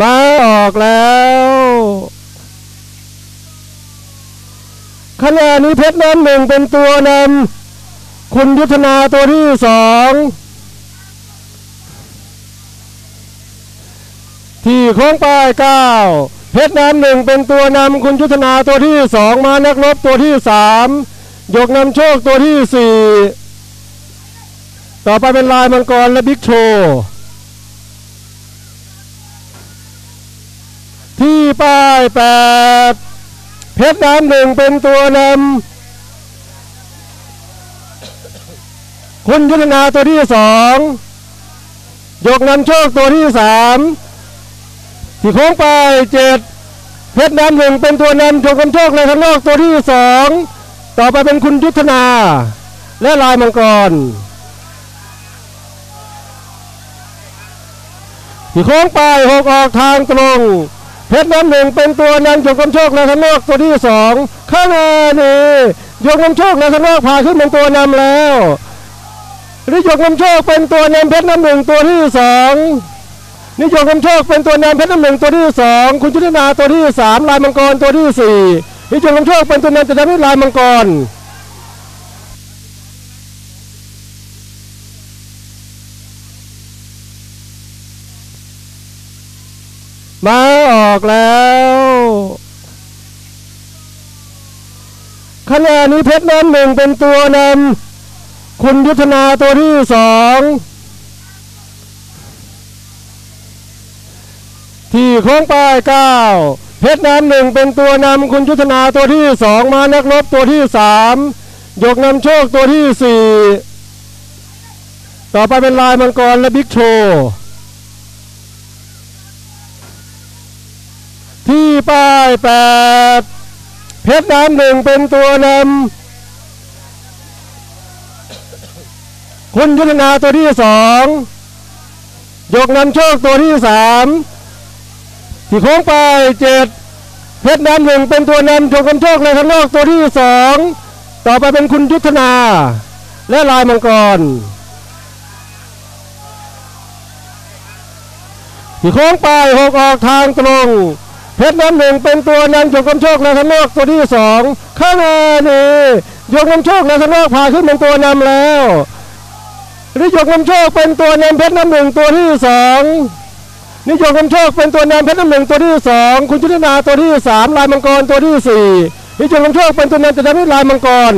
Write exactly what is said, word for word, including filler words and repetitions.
มาออกแล้วขณะนี้เพชรน้ำหนึ่งเป็นตัวนำคุณยุทธนาตัวที่สองที่โค้งป้ายเก้าเพชรน้ำหนึ่งเป็นตัวนำคุณยุทธนาตัวที่สองมานักรบตัวที่สามยกนำโชคตัวที่สี่ต่อไปเป็นลายมังกรและบิ๊กโชว์ที่ป้ายแปดเพชรน้ำหนึ่งเป็นตัวนำคุณยุทธนาตัวที่สองยกนำโชคตัวที่สามที่โค้งไปเจ็ดเพชรน้ำหนึ่งเป็นตัวนำยกนำโชคในข้างนอกตัวที่สองต่อไปเป็นคุณยุทธนาและลายมังกรที่โค้งไปหกออกทางตรงเพชรน้ำหนึ่งเป็นตัวนำยกนำโชคในข้างนอกตัวที่สองข้างในนี่ยกนำโชคในข้างนอกพาขึ้นเป็นตัวนำแล้วหรือยกนำโชคเป็นตัวนำเพชรน้ำหนึ่งตัวที่สองนิยมคำโชคเป็นตัวนำเพชรน้ำหนึ่งตัวที่สองคุณชุตินาตัวที่สามลายมังกรตัวที่สี่นิยมคำโชคเป็นตัวนำจะทำให้ลายมังกรมาออกแล้วขณะนี้เพชรน้ำหนึ่งเป็นตัวนำคุณยุทธนาตัวที่สองที่โค้งป้ายเก้าเพชรน้ำหนึ่งเป็นตัวนำคุณยุทธนาตัวที่สองมานักรบตัวที่สามยกนำโชคตัวที่สี่ต่อไปเป็นลายมังกรและบิ๊กโชว์ที่ป้ายแปดเพชรน้ำหนึ่งเป็นตัวนำคุณยุทธนาตัวที่สองยกนำโชคตัวที่สามที่โค้งไปเจ็ดเพชรน้ำหนึ่งเป็นตัวนำชมคำโชคในข้างนอกตัวที่สองต่อไปเป็นคุณยุทธนาและลายมังกรที่โค้งไปหกออกทางตรงเพชรน้ำหนึ่งเป็นตัวนำชมคำโชคในข้างนอกตัวที่สองข้างในนี่ยกนำโชคในข้างนอกพาขึ้นเป็นตัวนำแล้วหรือยกนำโชคเป็นตัวนำเพชรน้ำหนึ่งตัวที่สองนิยมคำโชคเป็นตัวนำเพชรน้ำหนึ่งตัวที่สองคุณชุตินาตัวที่สามลายมังกรตัวที่สี่นิยมคำโชคเป็นตัวนำจะทำให้ลายมังกร